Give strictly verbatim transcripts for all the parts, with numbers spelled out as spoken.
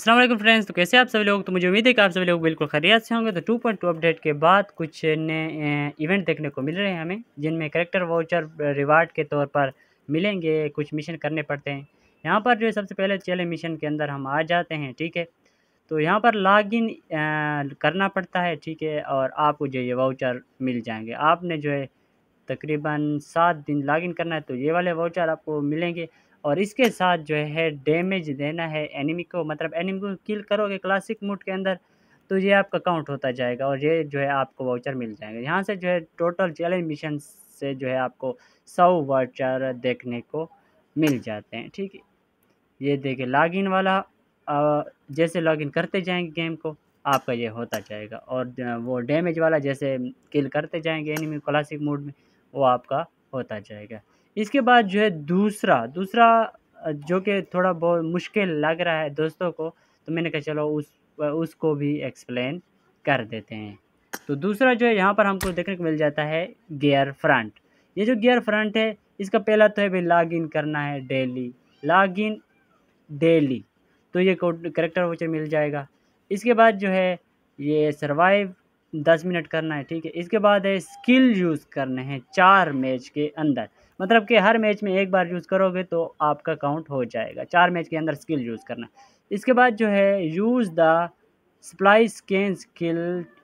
अस्सलाम वालेकुम फ्रेंड्स, तो कैसे आप सभी लोग। तो मुझे उम्मीद है कि आप सभी लोग बिल्कुल खैरियत से होंगे। तो टू पॉइंट टू अपडेट के बाद कुछ नए इवेंट देखने को मिल रहे हैं हमें, जिनमें कैरेक्टर वाउचर रिवार्ड के तौर पर मिलेंगे। कुछ मिशन करने पड़ते हैं। यहाँ पर जो सबसे पहले चैलेंज मिशन के अंदर हम आ जाते हैं, ठीक है। तो यहाँ पर लॉगिन करना पड़ता है, ठीक है, और आपको जो ये वाउचर मिल जाएंगे। आपने जो है तकरीबन सात दिन लॉगिन करना है, तो ये वाले वाउचर आपको मिलेंगे। और इसके साथ जो है डैमेज देना है एनिमी को, मतलब एनिमी को किल करोगे क्लासिक मोड के अंदर तो ये आपका काउंट होता जाएगा और ये जो है आपको वाउचर मिल जाएंगे। यहाँ से जो है टोटल चैलेंज मिशन से जो है आपको सौ वाउचर देखने को मिल जाते हैं, ठीक है। ये देखिए लॉगिन वाला, जैसे लॉगिन करते जाएंगे गेम को आपका ये होता जाएगा, और वो डैमेज वाला जैसे किल करते जाएंगे एनिमी क्लासिक मोड में वो आपका होता जाएगा। इसके बाद जो है दूसरा दूसरा जो कि थोड़ा बहुत मुश्किल लग रहा है दोस्तों को, तो मैंने कहा चलो उस उसको भी एक्सप्लेन कर देते हैं। तो दूसरा जो है यहाँ पर हमको देखने को मिल जाता है गियर फ्रंट। ये जो गियर फ्रंट है इसका पहला तो है भाई लॉगिन करना है डेली, लॉगिन डेली, तो ये कैरेक्टर वाउचर मिल जाएगा। इसके बाद जो है ये सर्वाइव दस मिनट करना है, ठीक है। इसके बाद है स्किल यूज़ करने हैं चार मैच के अंदर, मतलब कि हर मैच में एक बार यूज़ करोगे तो आपका काउंट हो जाएगा। चार मैच के अंदर स्किल यूज़ करना। इसके बाद जो है use the supply scan skill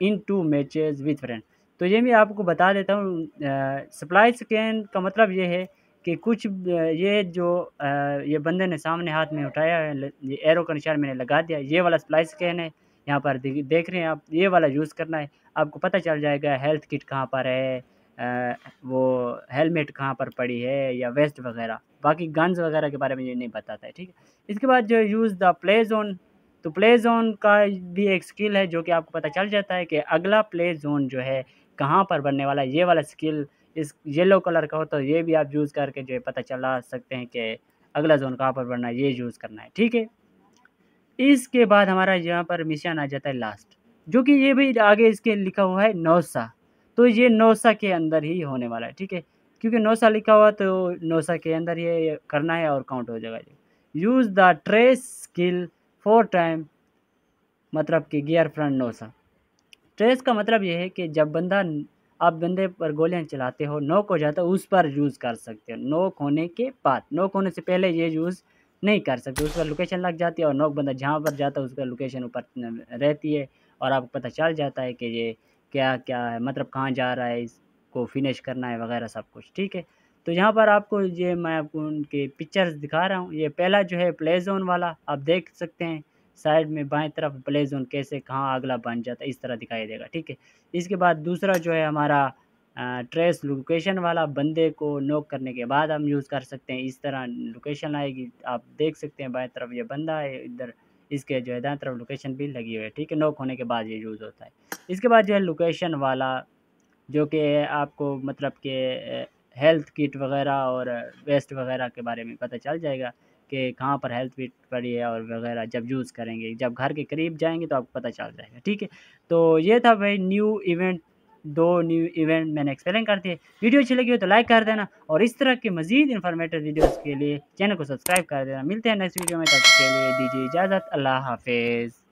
in two matches with friend, तो ये मैं आपको बता देता हूँ। सप्लाई स्कैन का मतलब ये है कि कुछ ये जो आ, ये बंदे ने सामने हाथ में उठाया है, ये एरो का निशान मैंने लगा दिया, ये वाला सप्लाई स्कैन है। यहाँ पर देख रहे हैं आप, ये वाला यूज़ करना है। आपको पता चल जाएगा हेल्थ किट कहाँ पर है, आ, वो हेलमेट कहाँ पर पड़ी है, या वेस्ट वगैरह। बाकी गन्स वगैरह के बारे में ये नहीं बताता है, ठीक है। इसके बाद जो यूज़ द प्ले जोन, तो प्ले जोन का भी एक स्किल है जो कि आपको पता चल जाता है कि अगला प्ले जोन जो है कहाँ पर बनने वाला है। ये वाला स्किल इस येलो कलर का हो तो ये भी आप यूज़ करके जो है पता चला सकते हैं कि अगला जोन कहाँ पर बनना है, ये यूज़ करना है, ठीक है। इसके बाद हमारा यहाँ पर मिशन आ जाता है लास्ट, जो कि ये भी आगे इसके लिखा हुआ है नौसा, तो ये नौसा के अंदर ही होने वाला है, ठीक है, क्योंकि नौसा लिखा हुआ तो नौसा के अंदर ये करना है और काउंट हो जाएगा। Use the trace skill four time, मतलब कि गियर फ्रंट नौसा। ट्रेस का मतलब ये है कि जब बंदा, आप बंदे पर गोलियां चलाते हो, नोक हो जाता है, उस पर यूज़ कर सकते हो। नोक होने के बाद, नोक होने से पहले ये यूज़ नहीं कर सकते, उस पर लोकेशन लग जाती है और नोक बंदा जहाँ पर जाता है उसका लोकेशन ऊपर रहती है और आपको पता चल जाता है कि ये क्या क्या है, मतलब कहाँ जा रहा है, इसको फिनिश करना है वगैरह सब कुछ, ठीक है। तो यहाँ पर आपको ये, मैं आपको उनके पिक्चर्स दिखा रहा हूँ। ये पहला जो है प्ले जोन वाला, आप देख सकते हैं साइड में बाएं तरफ प्ले जोन कैसे कहाँ अगला बन जाता है, इस तरह दिखाई देगा, ठीक है। इसके बाद दूसरा जो है हमारा ट्रेस लोकेशन वाला, बंदे को नॉक करने के बाद हम यूज़ कर सकते हैं। इस तरह लोकेशन आएगी, आप देख सकते हैं बाएं तरफ ये बंदा है, इधर इसके जो है दाएं तरफ लोकेशन भी लगी हुई है, ठीक है। नॉक होने के बाद ये यूज़ होता है। इसके बाद जो है लोकेशन वाला, जो कि आपको मतलब के हेल्थ किट वगैरह और वेस्ट वगैरह के बारे में पता चल जाएगा कि कहाँ पर हेल्थ किट पड़ी है और वगैरह, जब यूज़ करेंगे, जब घर के करीब जाएंगे तो आपको पता चल जाएगा, ठीक है। तो ये था भाई न्यू इवेंट, दो न्यू इवेंट मैंने एक्सप्लेन कर दिए। वीडियो अच्छी लगी हो तो लाइक कर देना और इस तरह के मजीद इन्फॉर्मेटिव वीडियोस के लिए चैनल को सब्सक्राइब कर देना। मिलते हैं नेक्स्ट वीडियो में, तब तक के लिए दीजिए इजाज़त। अल्लाह हाफिज़।